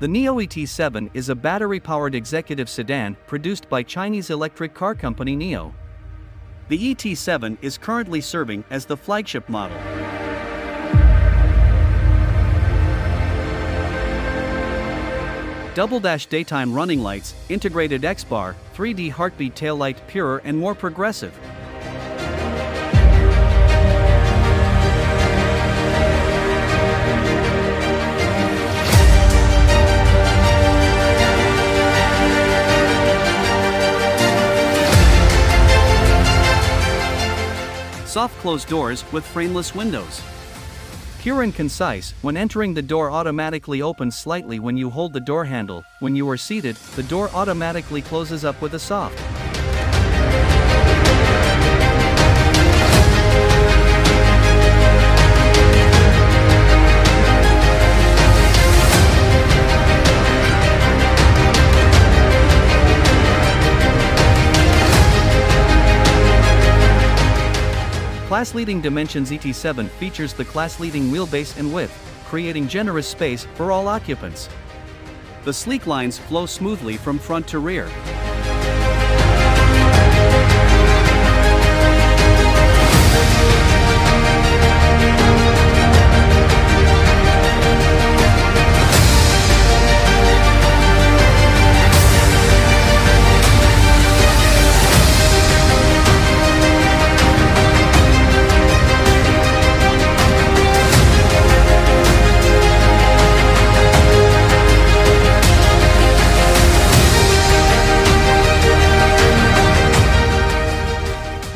The NIO ET7 is a battery-powered executive sedan produced by Chinese electric car company NIO. The ET7 is currently serving as the flagship model. Double-dash daytime running lights, integrated X-Bar, 3D heartbeat taillight, purer and more progressive. Soft closed doors with frameless windows. Pure and concise, when entering the door automatically opens slightly when you hold the door handle, when you are seated, the door automatically closes up with a soft. Class-leading dimensions. ET7 features the class-leading wheelbase and width, creating generous space for all occupants. The sleek lines flow smoothly from front to rear.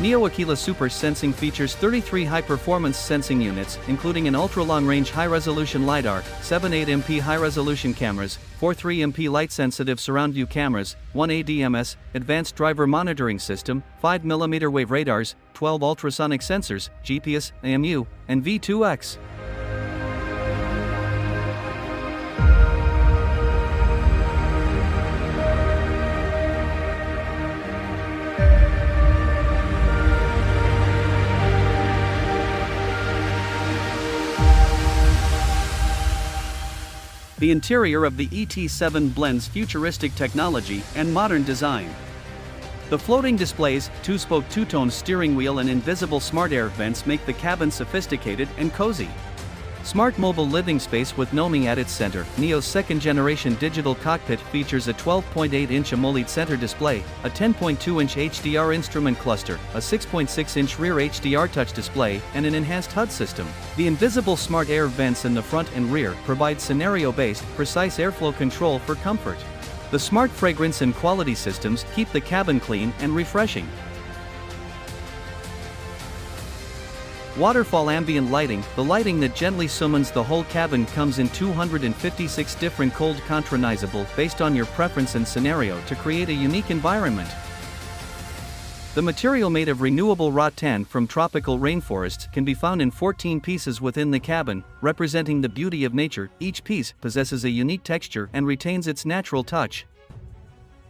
NIO Aquila Super Sensing features 33 high-performance sensing units, including an ultra-long-range high-resolution LiDAR, 7.8MP high-resolution cameras, 4.3MP light-sensitive surround-view cameras, 1 ADMS, advanced driver monitoring system, 5mm wave radars, 12 ultrasonic sensors, GPS, AMU, and V2X. The interior of the ET7 blends futuristic technology and modern design. The floating displays, two-spoke two-tone steering wheel and invisible smart air vents make the cabin sophisticated and cozy. Smart mobile living space with Nomi at its center. NIO's second-generation digital cockpit features a 12.8-inch AMOLED center display, a 10.2-inch HDR instrument cluster, a 6.6-inch rear HDR touch display, and an enhanced HUD system. The invisible smart air vents in the front and rear provide scenario-based, precise airflow control for comfort. The smart fragrance and quality systems keep the cabin clean and refreshing. Waterfall ambient lighting. The lighting that gently summons the whole cabin comes in 256 different cold customizable based on your preference and scenario to create a unique environment. The material made of renewable rattan from tropical rainforests can be found in 14 pieces within the cabin, representing the beauty of nature. Each piece possesses a unique texture and retains its natural touch.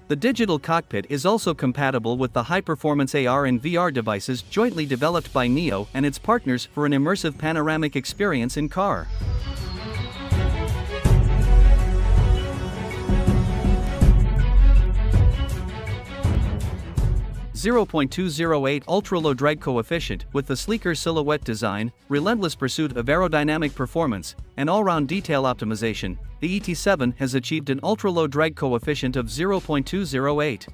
The digital cockpit is also compatible with the high-performance AR and VR devices jointly developed by NIO and its partners for an immersive panoramic experience in car. .208 ultra-low drag coefficient. With the sleeker silhouette design, relentless pursuit of aerodynamic performance, and all-round detail optimization, the ET7 has achieved an ultra-low drag coefficient of 0.208.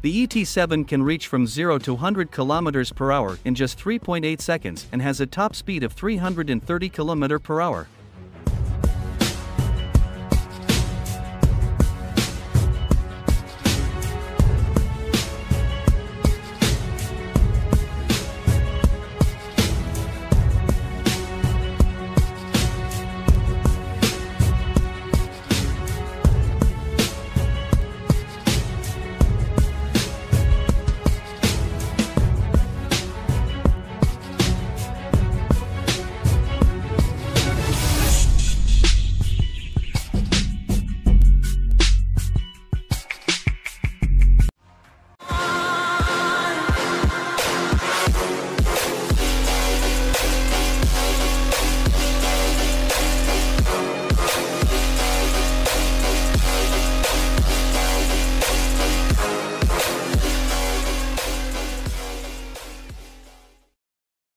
The ET7 can reach from 0 to 100 km/h in just 3.8 seconds and has a top speed of 330 km/h.